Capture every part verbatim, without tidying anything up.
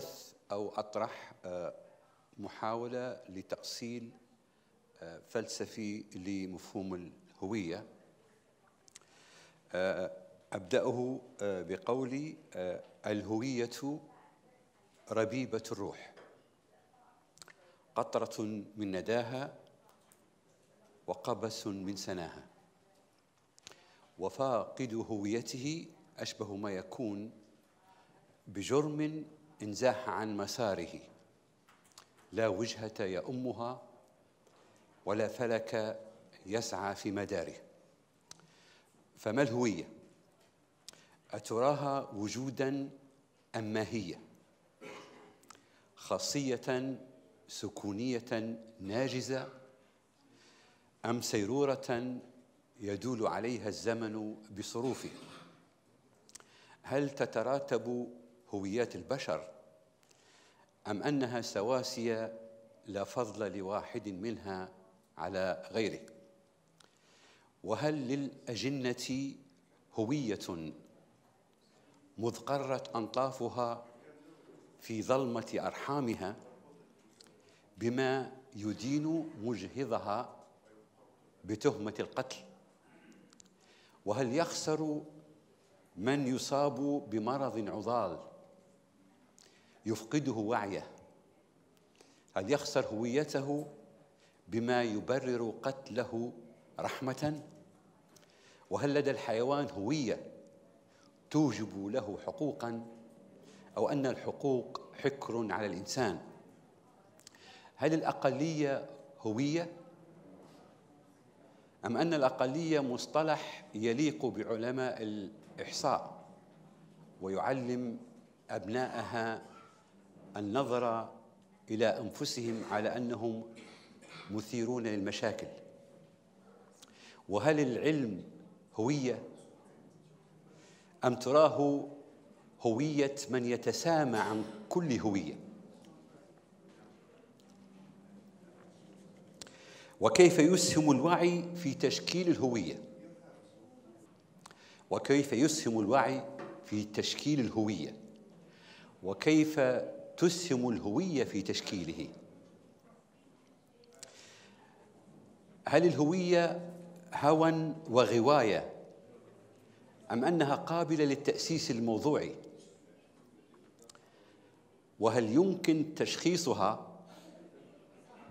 أبث أو أطرح محاولة لتأصيل فلسفي لمفهوم الهوية، أبدأه بقولي: الهوية ربيبة الروح، قطرة من نداها وقبس من سناها، وفاقد هويته أشبه ما يكون بجرم انزاح عن مساره، لا وجهة يؤمها ولا فلك يسعى في مداره. فما الهوية؟ أتراها وجوداً أم ما هي؟ خاصية سكونية ناجزة أم سيرورة يدول عليها الزمن بصروفه؟ هل تتراتب هويات البشر أم أنها سواسية لا فضل لواحد منها على غيره؟ وهل للأجنة هوية مذقرة أنطافها في ظلمة أرحامها بما يدين مجهضها بتهمة القتل؟ وهل يخسر من يصاب بمرض عضال يفقده وعيه؟ هل يخسر هويته بما يبرر قتله رحمة؟ وهل لدى الحيوان هوية توجب له حقوقاً، أو أن الحقوق حكر على الإنسان؟ هل الأقلية هوية؟ أم أن الأقلية مصطلح يليق بعلماء الإحصاء ويعلم أبنائها النظر إلى أنفسهم على أنهم مثيرون للمشاكل؟ وهل العلم هوية؟ أم تراه هوية من يتسامى عن كل هوية؟ وكيف يسهم الوعي في تشكيل الهوية؟ وكيف يسهم الوعي في تشكيل الهوية؟ وكيف تسهم الهوية في تشكيله؟ هل الهوية هوى وغواية أم أنها قابلة للتأسيس الموضوعي؟ وهل يمكن تشخيصها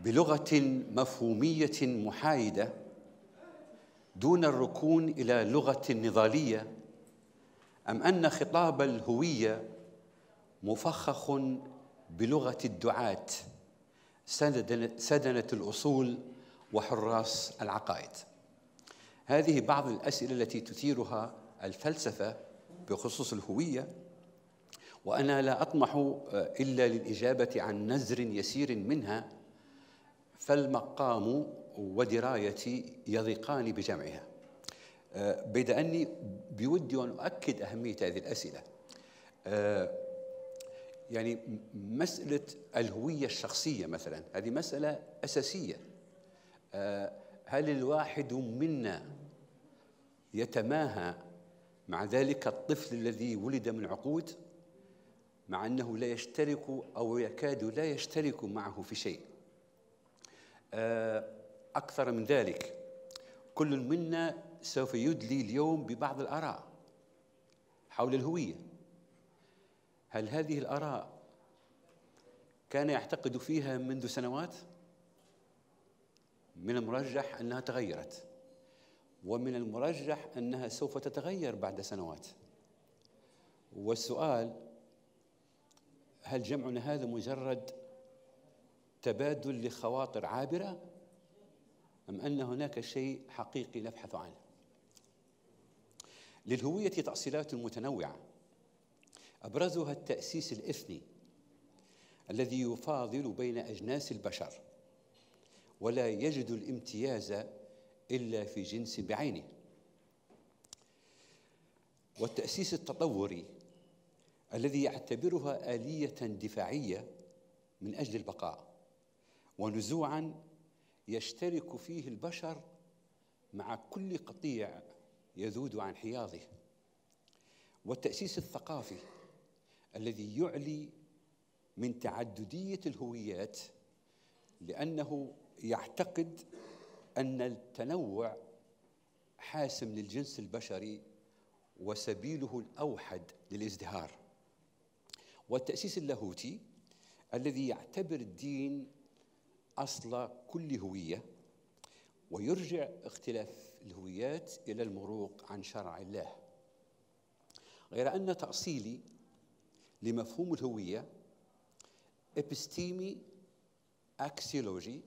بلغة مفهومية محايدة دون الركون إلى لغة نضالية، أم أن خطاب الهوية مفخخ بلغة الدعاة سدنة الأصول وحراس العقائد؟ هذه بعض الأسئلة التي تثيرها الفلسفة بخصوص الهوية، وأنا لا أطمح إلا للإجابة عن نزر يسير منها، فالمقام ودرايتي يضيقان بجمعها. بيد أني بودي أن أؤكد أهمية هذه الأسئلة. يعني مسألة الهوية الشخصية مثلا، هذه مسألة أساسية. هل الواحد منا يتماهى مع ذلك الطفل الذي ولد من عقود، مع أنه لا يشترك أو يكاد لا يشترك معه في شيء؟ أكثر من ذلك، كل منا سوف يدلي اليوم ببعض الآراء حول الهوية. هل هذه الآراء كان يعتقد فيها منذ سنوات؟ من المرجح أنها تغيرت، ومن المرجح أنها سوف تتغير بعد سنوات. والسؤال: هل جمعنا هذا مجرد تبادل لخواطر عابرة، أم أن هناك شيء حقيقي نبحث عنه؟ للهوية تأصيلات متنوعة، أبرزها التأسيس الإثني الذي يفاضل بين أجناس البشر ولا يجد الامتياز إلا في جنس بعينه، والتأسيس التطوري الذي يعتبرها آلية دفاعية من أجل البقاء، ونزوعاً يشترك فيه البشر مع كل قطيع يذود عن حياضه، والتأسيس الثقافي الذي يعلي من تعددية الهويات، لأنه يعتقد أن التنوع حاسم للجنس البشري وسبيله الأوحد للازدهار. والتأسيس اللاهوتي الذي يعتبر الدين أصل كل هوية ويرجع اختلاف الهويات إلى المروق عن شرع الله، غير أن تأصيلي لمفهوم الهوية إبستيمي أكسيولوجي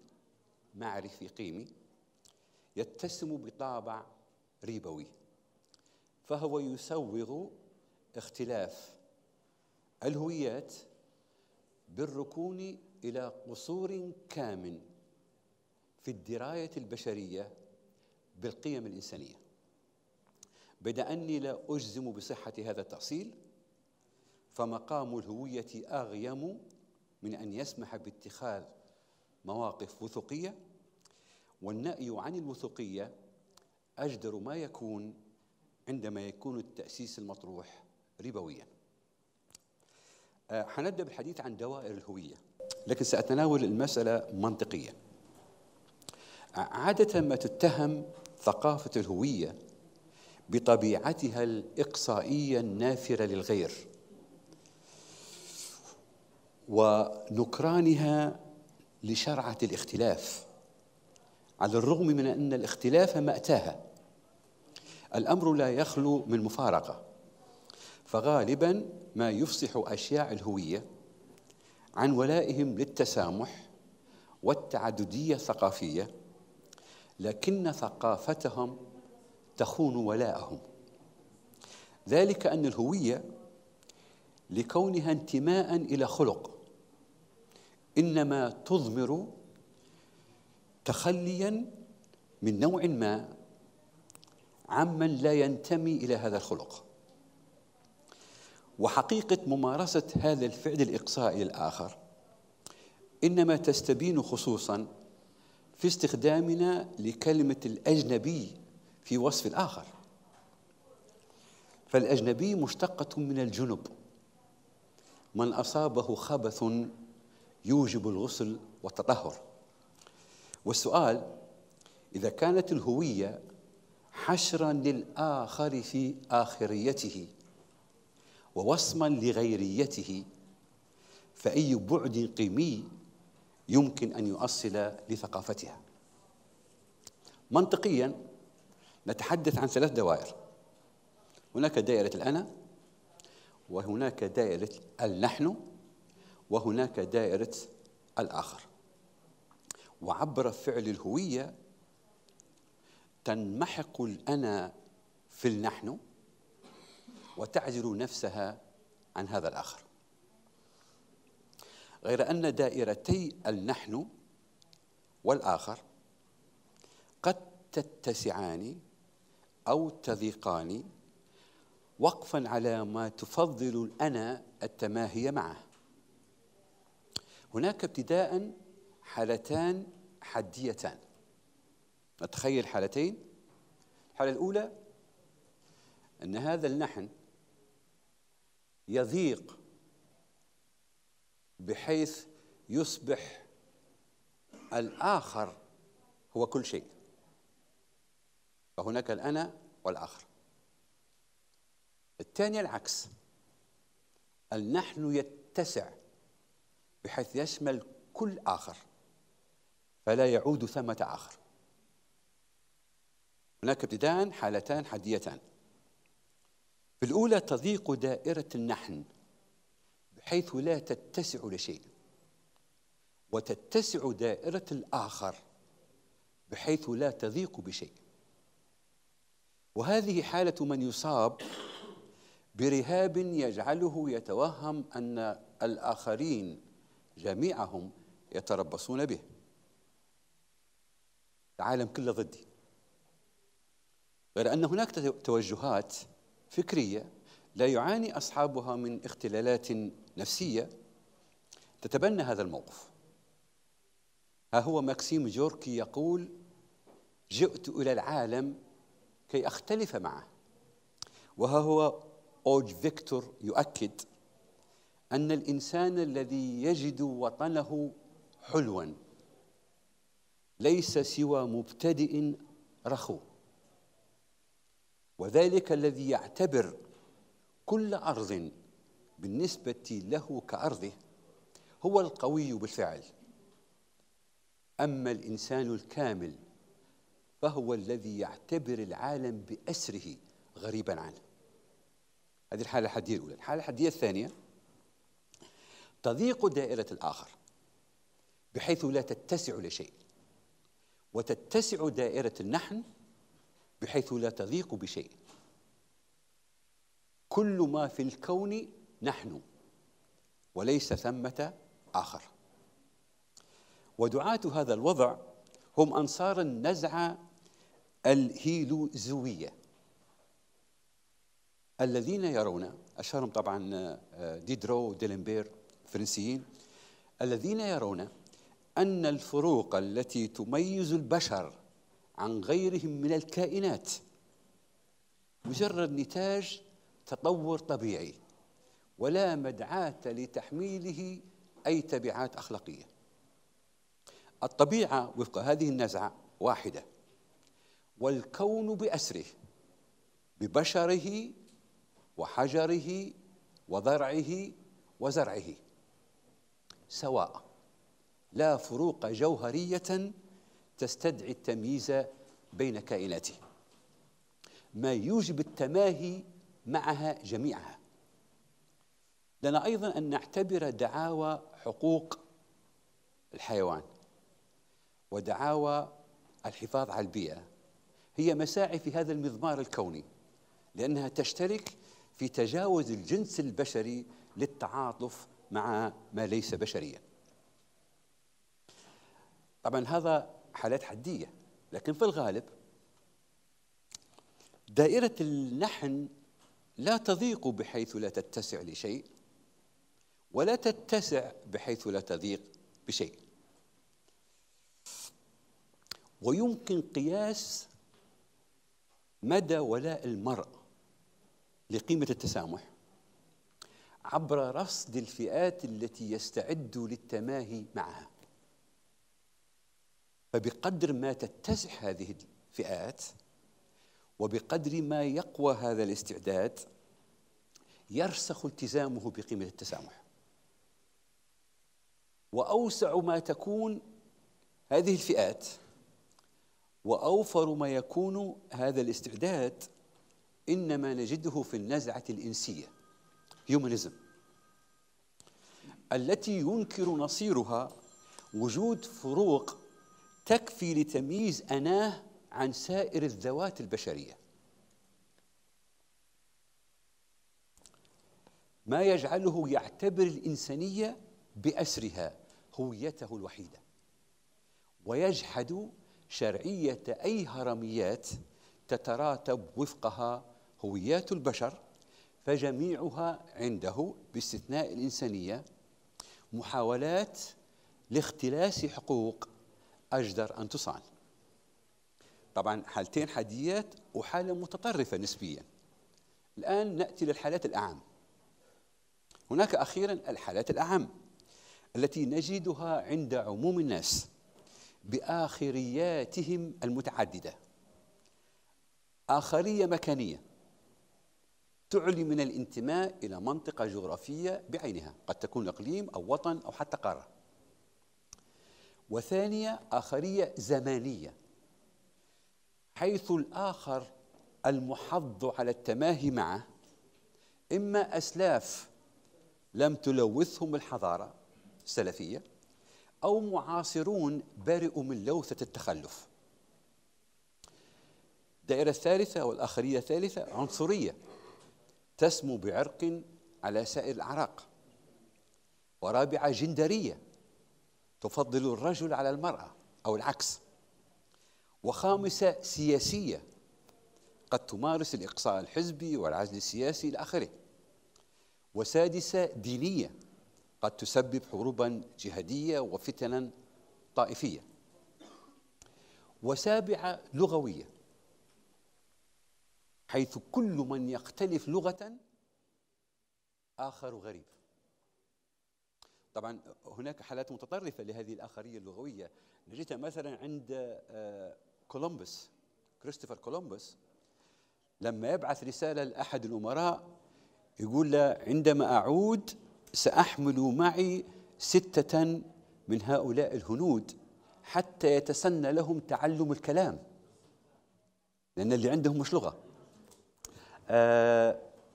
معرفي قيمي يتسم بطابع ريبوي، فهو يسوغ اختلاف الهويات بالركون إلى قصور كامن في الدراية البشرية بالقيم الإنسانية. بدأ أني لا أجزم بصحة هذا التأصيل، فمقام الهوية أغيم من أن يسمح باتخاذ مواقف وثقية، والنأي عن الوثقية أجدر ما يكون عندما يكون التأسيس المطروح ربوياً. حنبدأ بالحديث عن دوائر الهوية، لكن سأتناول المسألة منطقياً. عادة ما تتهم ثقافة الهوية بطبيعتها الإقصائية النافرة للغير ونكرانها لشرعة الاختلاف، على الرغم من أن الاختلاف مأتاها. الأمر لا يخلو من مفارقة، فغالباً ما يفصح أشياء الهوية عن ولائهم للتسامح والتعددية الثقافية، لكن ثقافتهم تخون ولاءهم، ذلك أن الهوية لكونها انتماءً إلى خلق إنما تضمر تخلياً من نوع ما عمن لا ينتمي إلى هذا الخلق. وحقيقة ممارسة هذا الفعل الإقصائي الآخر إنما تستبين خصوصاً في استخدامنا لكلمة الأجنبي في وصف الآخر، فالأجنبي مشتقة من الجنب، من أصابه خبث يوجب الغسل والتطهر. والسؤال: إذا كانت الهوية حشراً للآخر في آخريته ووصماً لغيريته، فأي بعد قيمي يمكن أن يؤصل لثقافتها؟ منطقياً نتحدث عن ثلاث دوائر: هناك دائرة الأنا، وهناك دائرة النحن، وهناك دائرة الآخر. وعبر فعل الهوية تنمحق الأنا في النحن وتعزل نفسها عن هذا الآخر، غير أن دائرتي النحن والآخر قد تتسعان أو تضيقان وقفاً على ما تفضل الأنا التماهي معه. هناك ابتداءً حالتان حديتان. نتخيل حالتين. الحالة الأولى أن هذا النحن يضيق بحيث يصبح الآخر هو كل شيء، فهناك الأنا والآخر. الثانية العكس، النحن يتسع بحيث يشمل كل آخر فلا يعود ثمة آخر. هناك ابتداءً حالتان حديتان. في الأولى تضيق دائرة النحن بحيث لا تتسع لشيء، وتتسع دائرة الآخر بحيث لا تضيق بشيء. وهذه حالة من يصاب برهاب يجعله يتوهم أن الآخرين جميعهم يتربصون به. العالم كله ضدي. غير أن هناك توجهات فكرية لا يعاني أصحابها من اختلالات نفسية تتبنى هذا الموقف. ها هو ماكسيم جوركي يقول: جئت إلى العالم كي أختلف معه. وها هو أوج فيكتور يؤكد أن الإنسان الذي يجد وطنه حلواً ليس سوى مبتدئ رخو، وذلك الذي يعتبر كل أرض بالنسبة له كأرضه هو القوي بالفعل. أما الإنسان الكامل فهو الذي يعتبر العالم بأسره غريباً عنه. هذه الحالة الحدية الأولى. الحالة الحدية الثانية تضيق دائرة الآخر بحيث لا تتسع لشيء، وتتسع دائرة النحن بحيث لا تضيق بشيء. كل ما في الكون نحن وليس ثمة آخر. ودعاة هذا الوضع هم أنصار النزعة الهيلوزوية الذين يرون، أشهرهم طبعا ديدرو وديلمبير الفرنسيين، الذين يرون أن الفروق التي تميز البشر عن غيرهم من الكائنات مجرد نتاج تطور طبيعي ولا مدعاة لتحميله أي تبعات أخلاقية. الطبيعة وفق هذه النزعة واحدة، والكون بأسره ببشره وحجره وضرعه وزرعه سواء، لا فروق جوهرية تستدعي التمييز بين كائناته، ما يوجب التماهي معها جميعها. لنا أيضاً أن نعتبر دعاوى حقوق الحيوان ودعاوى الحفاظ على البيئة هي مساعي في هذا المضمار الكوني، لأنها تشترك في تجاوز الجنس البشري للتعاطف مع ما ليس بشرياً. طبعاً هذا حالات حدية، لكن في الغالب دائرة النحن لا تضيق بحيث لا تتسع لشيء، ولا تتسع بحيث لا تضيق بشيء. ويمكن قياس مدى ولاء المرء لقيمة التسامح عبر رصد الفئات التي يستعد للتماهي معها، فبقدر ما تتسع هذه الفئات وبقدر ما يقوى هذا الاستعداد يرسخ التزامه بقيمة التسامح. وأوسع ما تكون هذه الفئات وأوفر ما يكون هذا الاستعداد إنما نجده في النزعة الإنسية هيومانيزم، التي ينكر نصيرها وجود فروق تكفي لتمييز أناه عن سائر الذوات البشرية، ما يجعله يعتبر الإنسانية بأسرها هويته الوحيدة، ويجحد شرعية أي هرميات تتراتب وفقها هويات البشر، فجميعها عنده باستثناء الإنسانية محاولات لاختلاس حقوق أجدر أن تصان. طبعاً حالتين حديات وحالة متطرفة نسبياً. الآن نأتي للحالات الأعم. هناك أخيراً الحالات الأعم التي نجدها عند عموم الناس بآخرياتهم المتعددة. آخرية مكانية تعلي من الانتماء إلى منطقة جغرافية بعينها، قد تكون إقليم أو وطن أو حتى قارة. وثانية آخرية زمانية، حيث الآخر المحض على التماهي معه إما أسلاف لم تلوثهم الحضارة السلفية، أو معاصرون برئوا من لوثة التخلف. الدائرة الثالثة والآخرية الثالثة عنصرية تسمو بعرق على سائر الأعراق. ورابعة جندرية تفضل الرجل على المرأة أو العكس. وخامسة سياسية قد تمارس الإقصاء الحزبي والعزل السياسي إلى آخره. وسادسة دينية قد تسبب حروباً جهادية وفتناً طائفية. وسابعة لغوية، حيث كل من يختلف لغة آخر غريب. طبعا هناك حالات متطرفة لهذه الآخرية اللغوية نجدها مثلا عند كولومبوس، كريستوفر كولومبوس لما يبعث رسالة لأحد الأمراء يقول له عندما أعود سأحمل معي ستة من هؤلاء الهنود حتى يتسنى لهم تعلم الكلام، لأن اللي عندهم مش لغة.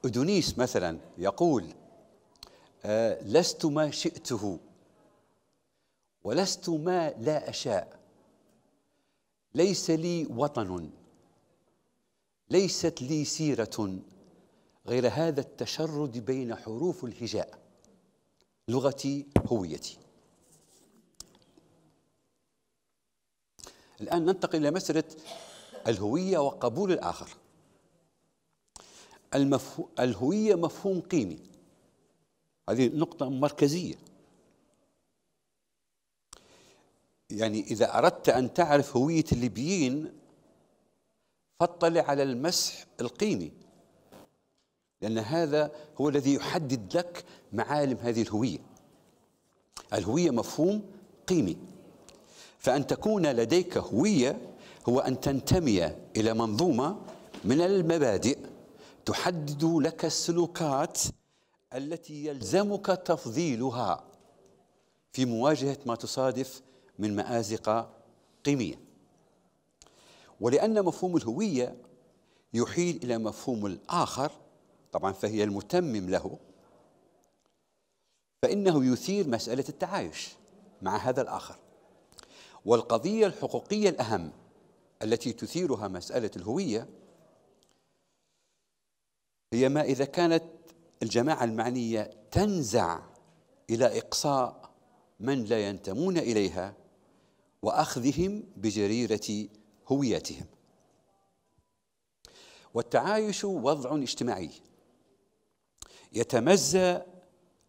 أدونيس مثلا يقول لست ما شئته ولست ما لا أشاء، ليس لي وطن، ليست لي سيرة غير هذا التشرد بين حروف الهجاء، لغتي هويتي. الآن ننتقل إلى مسألة الهوية وقبول الآخر. المفهو... الهوية مفهوم قيمي، هذه نقطة مركزية. يعني إذا أردت أن تعرف هوية الليبيين فاطلع على المسح القيمي، لأن هذا هو الذي يحدد لك معالم هذه الهوية. الهوية مفهوم قيمي، فأن تكون لديك هوية هو أن تنتمي إلى منظومة من المبادئ تحدد لك السلوكات التي يلزمك تفضيلها في مواجهة ما تصادف من مآزق قيمية. ولأن مفهوم الهوية يحيل إلى مفهوم الآخر طبعا فهي المتمم له، فإنه يثير مسألة التعايش مع هذا الآخر. والقضية الحقوقية الأهم التي تثيرها مسألة الهوية هي ما إذا كانت الجماعة المعنية تنزع إلى إقصاء من لا ينتمون إليها وأخذهم بجريرة هويتهم. والتعايش وضع اجتماعي يتمزى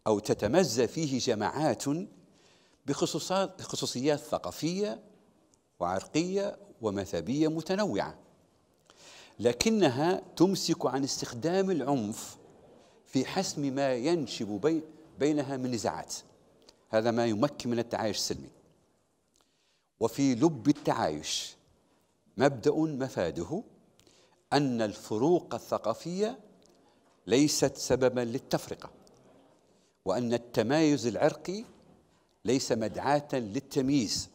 أو تتمزى فيه جماعات بخصوصيات ثقافية وعرقية ومذهبية متنوعة، لكنها تمسك عن استخدام العنف في حسم ما ينشب بينها من نزاعات. هذا ما يمكن من التعايش السلمي. وفي لب التعايش مبدأ مفاده أن الفروق الثقافية ليست سببا للتفرقة، وأن التمايز العرقي ليس مدعاة للتمييز،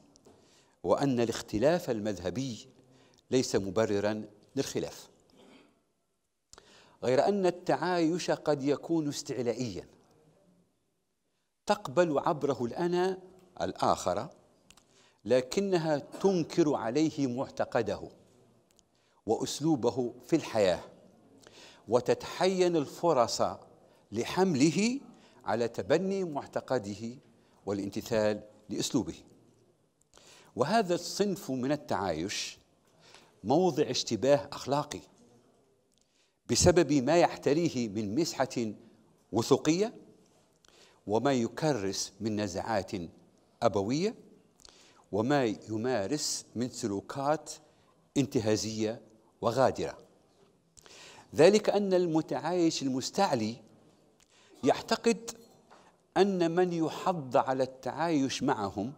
وأن الاختلاف المذهبي ليس مبررا للخلاف. غير أن التعايش قد يكون استعلائيا، تقبل عبره الأنا الآخر لكنها تنكر عليه معتقده وأسلوبه في الحياة، وتتحين الفرص لحمله على تبني معتقده والامتثال لأسلوبه. وهذا الصنف من التعايش موضع اشتباه أخلاقي بسبب ما يحتريه من مسحة وثوقية وما يكرس من نزعات أبوية وما يمارس من سلوكات انتهازية وغادرة. ذلك أن المتعايش المستعلي يعتقد أن من يحض على التعايش معهم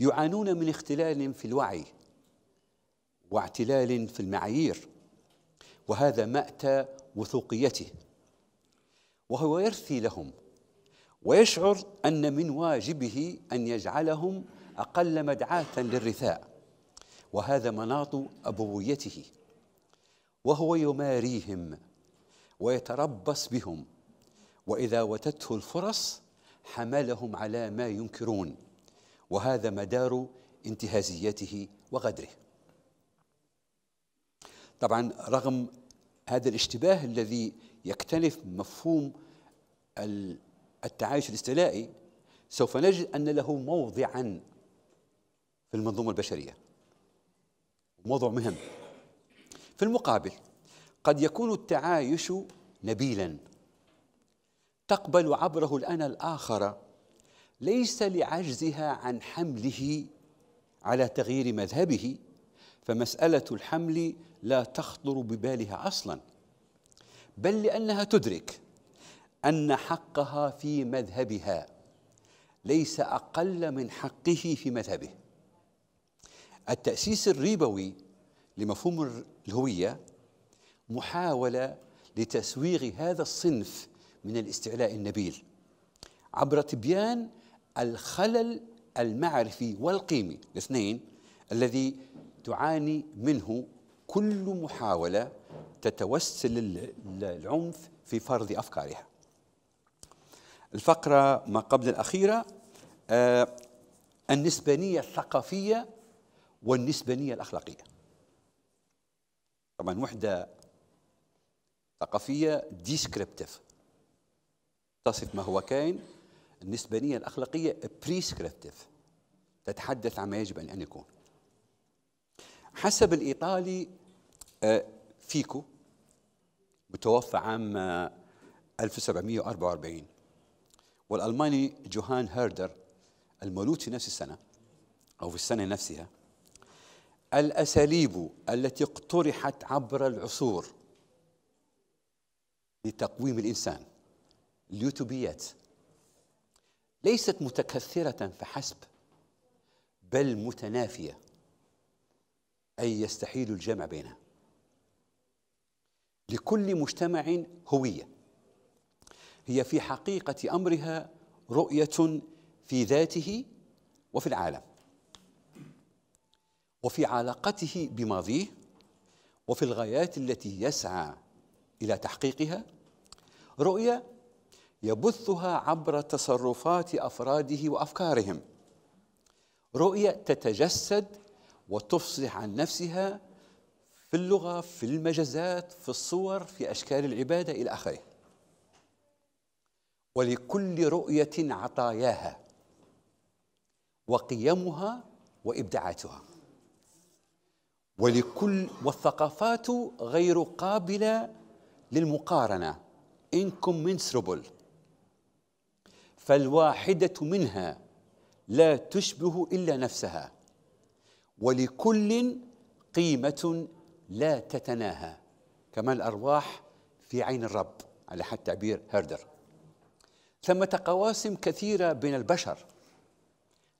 يعانون من اختلال في الوعي واعتلال في المعايير، وهذا مأتى وثوقيته، وهو يرثي لهم ويشعر أن من واجبه أن يجعلهم أقل مدعاة للرثاء، وهذا مناط أبويته، وهو يماريهم ويتربص بهم، وإذا وتته الفرص حملهم على ما ينكرون، وهذا مدار انتهازيته وغدره. طبعا رغم هذا الاشتباه الذي يكتنف مفهوم التعايش الاستعلائي سوف نجد أن له موضعا في المنظومة البشرية، موضوع مهم. في المقابل قد يكون التعايش نبيلا، تقبل عبره الأنا الآخر ليس لعجزها عن حمله على تغيير مذهبه، فمسألة الحمل لا تخطر ببالها أصلا، بل لأنها تدرك أن حقها في مذهبها ليس أقل من حقه في مذهبه. التأسيس الريبوي لمفهوم الهوية محاولة لتسويغ هذا الصنف من الاستعلاء النبيل عبر تبيان الخلل المعرفي والقيمي الاثنين الذي تعاني منه كل محاولة تتوسل العنف في فرض أفكارها. الفقرة ما قبل الأخيرة آه النسبانية الثقافية والنسبانية الأخلاقية. طبعا وحدة ثقافية ديسكريبتيف تصف ما هو كائن، النسبانية الأخلاقية بريسكريبتيف تتحدث عما يجب أن يكون. حسب الإيطالي آه فيكو متوفى عام ألف وسبعمئة وأربعة وأربعين والألماني جوهان هيردر المولود في نفس السنة أو في السنة نفسها، الأساليب التي اقترحت عبر العصور لتقويم الإنسان اليوتوبيات ليست متكثرة فحسب بل متنافية، أي يستحيل الجمع بينها. لكل مجتمع هوية هي في حقيقة أمرها رؤية في ذاته وفي العالم وفي علاقته بماضيه وفي الغايات التي يسعى إلى تحقيقها، رؤية يبثها عبر تصرفات أفراده وأفكارهم، رؤية تتجسد وتفصح عن نفسها في اللغة، في المجازات، في الصور، في أشكال العبادة إلى آخره. ولكل رؤية عطاياها وقيمها وإبداعاتها، ولكل والثقافات غير قابلة للمقارنة incommensurable، فالواحدة منها لا تشبه إلا نفسها، ولكل قيمة لا تتناهى كما الأرواح في عين الرب على حد تعبير هيردر. ثمة قواسم كثيرة بين البشر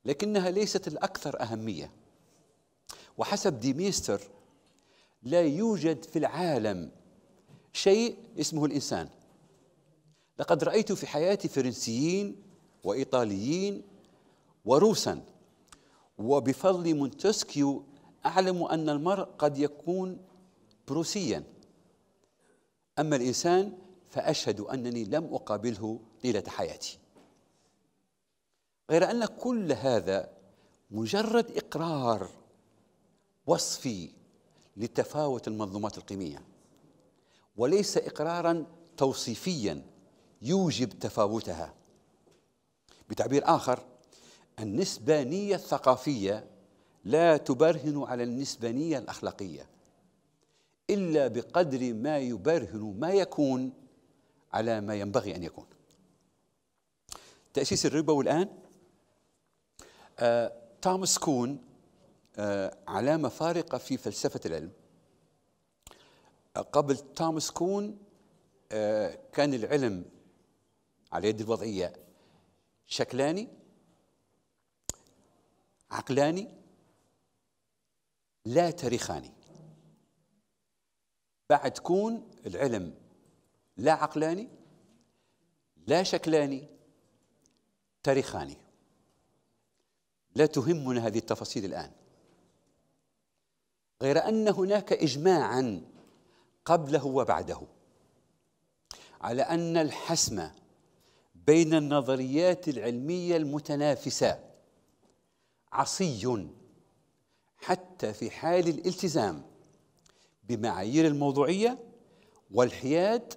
لكنها ليست الأكثر أهمية، وحسب ديميستر لا يوجد في العالم شيء اسمه الإنسان. لقد رأيت في حياتي فرنسيين وإيطاليين وروسا، وبفضل مونتسكيو أعلم أن المرء قد يكون بروسيا، أما الإنسان فأشهد أنني لم أقابله طيلة حياتي. غير أن كل هذا مجرد إقرار وصفي لتفاوت المنظومات القيمية وليس إقراراً توصيفياً يوجب تفاوتها. بتعبير آخر، النسبانية الثقافية لا تبرهن على النسبانية الأخلاقية إلا بقدر ما يبرهن ما يكون على ما ينبغي أن يكون. تأسيس الريبوي الآن. آه، توماس كون آه، علامة فارقة في فلسفة العلم. آه، قبل توماس كون آه، كان العلم على يد الوضعية شكلاني، عقلاني، لا تاريخاني. بعد كون العلم لا عقلاني لا شكلاني تاريخاني. لا تهمنا هذه التفاصيل الآن، غير أن هناك إجماعاً قبله وبعده على أن الحسم بين النظريات العلمية المتنافسة عصي حتى في حال الالتزام بمعايير الموضوعية والحياد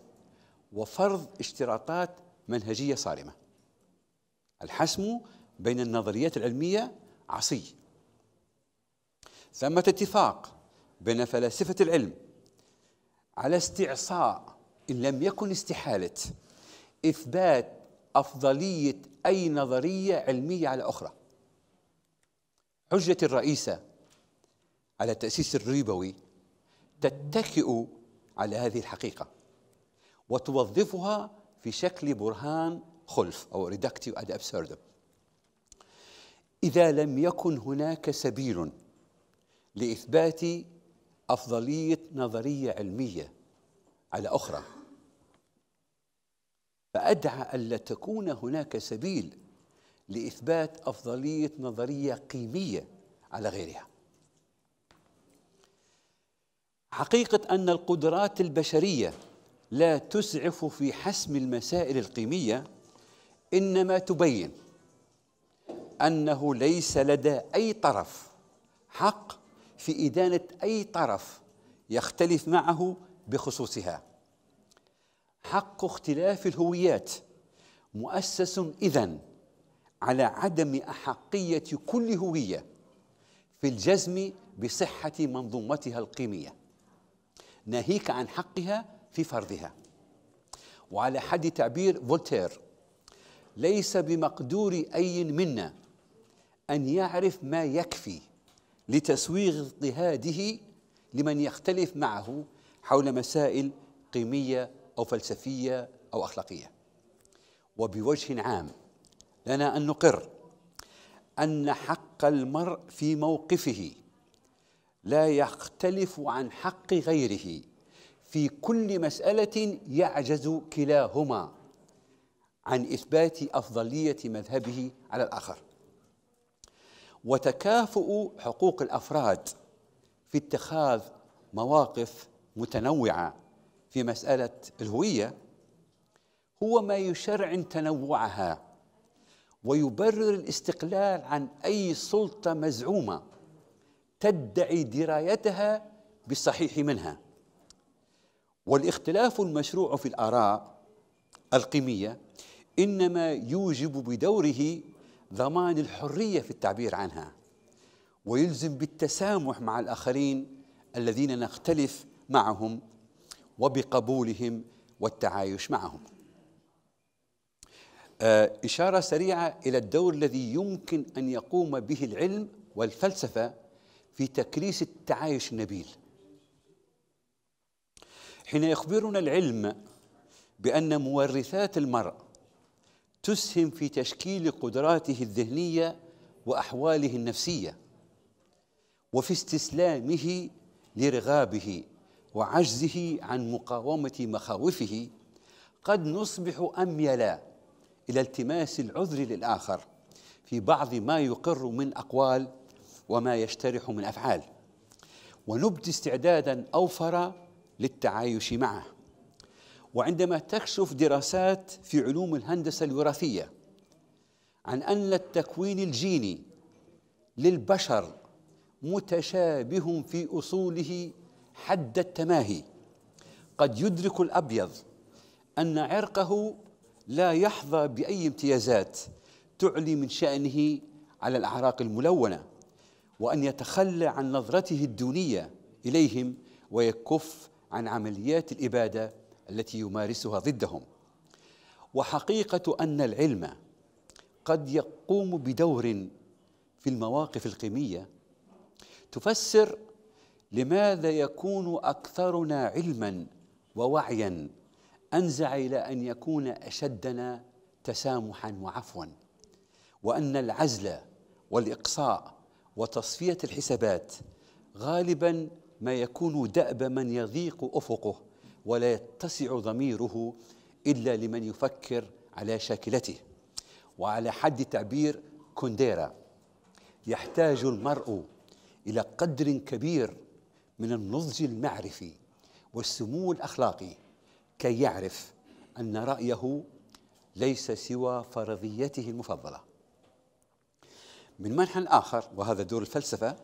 وفرض اشتراطات منهجية صارمة. الحسم بين النظريات العلمية عصي. ثمة اتفاق بين فلاسفة العلم على استعصاء إن لم يكن استحالة إثبات أفضلية أي نظرية علمية على أخرى. حجة الرئيسة على التأسيس الريبوي تتكئ على هذه الحقيقة وتوظفها في شكل برهان خلف أو ريدكتيو أد أبسردم إذا لم يكن هناك سبيل لإثبات أفضلية نظرية علمية على أخرى، فأدعى ألا تكون هناك سبيل لإثبات أفضلية نظرية قيمية على غيرها. حقيقة أن القدرات البشرية لا تسعف في حسم المسائل القيمية، إنما تبين أنه ليس لدى أي طرف حق في إدانة أي طرف يختلف معه بخصوصها. حق اختلاف الهويات مؤسس إذن على عدم أحقية كل هوية في الجزم بصحة منظومتها القيمية، ناهيك عن حقها في فرضها. وعلى حد تعبير فولتير، ليس بمقدور أي منا أن يعرف ما يكفي لتسويغ اضطهاده لمن يختلف معه حول مسائل قيمية أو فلسفية أو أخلاقية. وبوجه عام لنا أن نقر أن حق المرء في موقفه لا يختلف عن حق غيره في كل مسألة يعجز كلاهما عن إثبات أفضلية مذهبه على الآخر. وتكافؤ حقوق الأفراد في اتخاذ مواقف متنوعة في مسألة الهوية هو ما يشرع تنوعها ويبرر الاستقلال عن أي سلطة مزعومة تدعي درايتها بالصحيح منها. والاختلاف المشروع في الآراء القيمية إنما يوجب بدوره ضمان الحرية في التعبير عنها، ويلزم بالتسامح مع الآخرين الذين نختلف معهم وبقبولهم والتعايش معهم. إشارة سريعة إلى الدور الذي يمكن أن يقوم به العلم والفلسفة في تكريس التعايش النبيل. حين يخبرنا العلم بأن مورثات المرء تسهم في تشكيل قدراته الذهنية وأحواله النفسية، وفي استسلامه لرغابه وعجزه عن مقاومة مخاوفه، قد نصبح أميلا إلى التماس العذر للآخر في بعض ما يقر من أقوال وما يشترح من أفعال، ونبدي استعدادا أوفر للتعايش معه. وعندما تكشف دراسات في علوم الهندسة الوراثية عن أن التكوين الجيني للبشر متشابه في أصوله حد التماهي، قد يدرك الأبيض أن عرقه لا يحظى بأي امتيازات تعلي من شأنه على الأعراق الملونة، وأن يتخلى عن نظرته الدونية إليهم ويكف عن عمليات الإبادة التي يمارسها ضدهم. وحقيقة أن العلم قد يقوم بدور في المواقف القيمية تفسر لماذا يكون أكثرنا علما ووعيا أنزع إلى أن يكون أشدنا تسامحا وعفوا، وأن العزل والإقصاء وتصفية الحسابات غالبا ما يكون دأب من يضيق أفقه ولا يتسع ضميره إلا لمن يفكر على شاكلته. وعلى حد تعبير كونديرا، يحتاج المرء إلى قدر كبير من النضج المعرفي والسمو الأخلاقي كي يعرف أن رأيه ليس سوى فرضيته المفضلة. من منحى آخر، وهذا دور الفلسفة،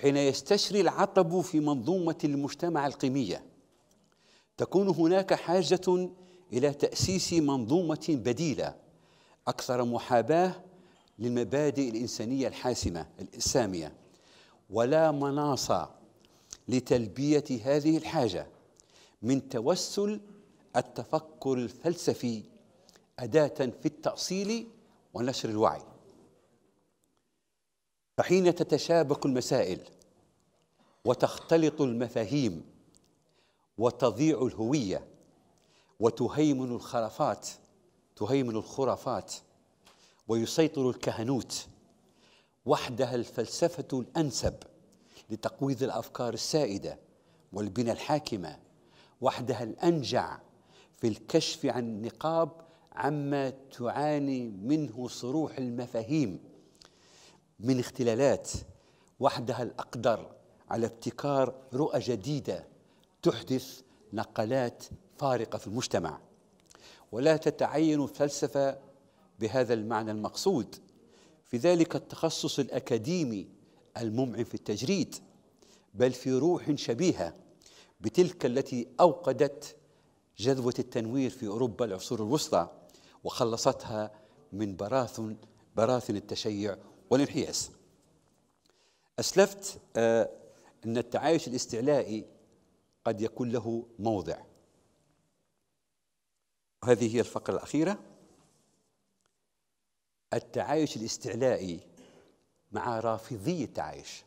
حين يستشري العطب في منظومة المجتمع القيمية، تكون هناك حاجة إلى تأسيس منظومة بديلة أكثر محاباة للمبادئ الإنسانية الحاسمة السامية، ولا مناص لتلبية هذه الحاجة من توسل التفكر الفلسفي أداة في التأصيل ونشر الوعي. فحين تتشابك المسائل وتختلط المفاهيم وتضيع الهوية وتهيمن الخرافات تهيمن الخرافات ويسيطر الكهنوت وحدها الفلسفة الأنسب لتقويض الأفكار السائدة والبنى الحاكمة، وحدها الأنجع في الكشف عن نقاب عما تعاني منه صروح المفاهيم من اختلالات، وحدها الأقدر على ابتكار رؤى جديدة تحدث نقلات فارقة في المجتمع. ولا تتعين الفلسفة بهذا المعنى المقصود في ذلك التخصص الأكاديمي الممعن في التجريد، بل في روح شبيهة بتلك التي أوقدت جذوة التنوير في أوروبا العصور الوسطى وخلصتها من براثن براثن التشيع والانحياز. أسلفت آه أن التعايش الاستعلائي قد يكون له موضع، وهذه هي الفقرة الأخيرة. التعايش الاستعلائي مع رافضي التعايش.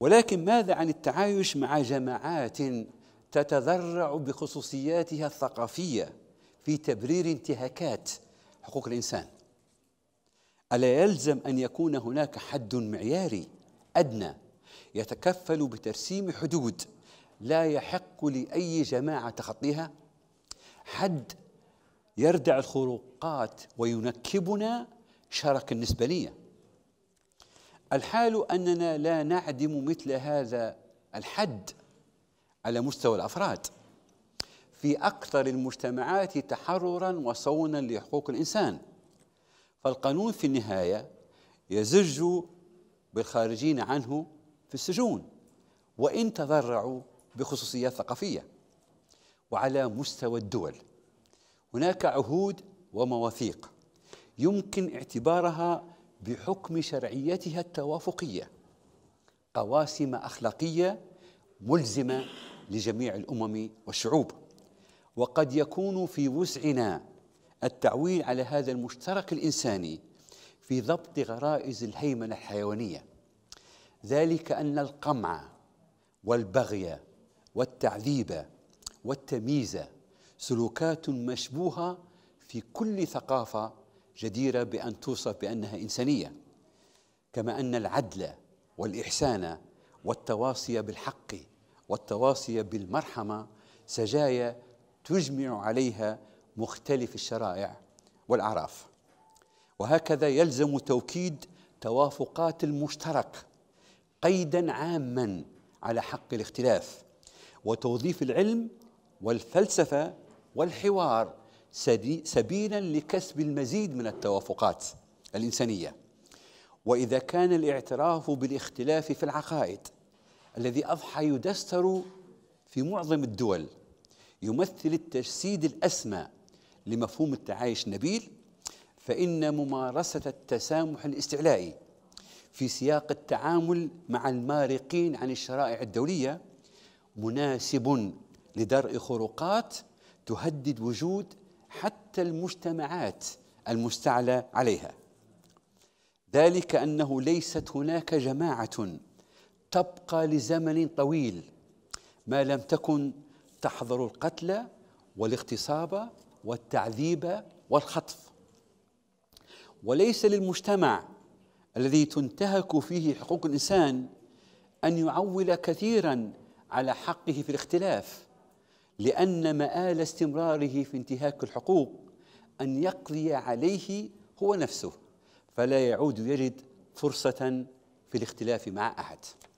ولكن ماذا عن التعايش مع جماعات تتذرع بخصوصياتها الثقافية في تبرير انتهاكات حقوق الإنسان؟ ألا يلزم أن يكون هناك حد معياري أدنى يتكفل بترسيم حدود لا يحق لأي جماعة تخطيها؟ حد يردع الخروقات وينكبنا شرك النسبانية. الحال أننا لا نعدم مثل هذا الحد على مستوى الأفراد في أكثر المجتمعات تحرراً وصونا لحقوق الإنسان، فالقانون في النهاية يزج بالخارجين عنه في السجون وإن تضرعوا بخصوصيات ثقافية. وعلى مستوى الدول هناك عهود ومواثيق يمكن اعتبارها بحكم شرعيتها التوافقية قواسم أخلاقية ملزمة لجميع الأمم والشعوب، وقد يكون في وسعنا التعويل على هذا المشترك الإنساني في ضبط غرائز الهيمنة الحيوانية، ذلك أن القمع والبغي والتعذيب والتمييز سلوكات مشبوهة في كل ثقافة جديرة بأن توصف بأنها إنسانية، كما أن العدل والإحسان والتواصي بالحق والتواصي بالمرحمة سجايا تجمع عليها مختلف الشرائع والأعراف. وهكذا يلزم توكيد توافقات المشترك قيداً عاماً على حق الاختلاف، وتوظيف العلم والفلسفة والحوار سبيلاً لكسب المزيد من التوافقات الإنسانية. وإذا كان الاعتراف بالاختلاف في العقائد الذي أضحى يدستر في معظم الدول يمثل التجسيد الأسمى لمفهوم التعايش النبيل، فإن ممارسة التسامح الاستعلائي في سياق التعامل مع المارقين عن الشرائع الدولية مناسب لدرء خروقات تهدد وجود حتى المجتمعات المستعلى عليها، ذلك أنه ليست هناك جماعة تبقى لزمن طويل ما لم تكن تحضر القتل والاغتصاب والتعذيب والخطف، وليس للمجتمع الذي تنتهك فيه حقوق الإنسان أن يعول كثيراً على حقه في الاختلاف، لأن مآل استمراره في انتهاك الحقوق أن يقضي عليه هو نفسه، فلا يعود يجد فرصة في الاختلاف مع أحد.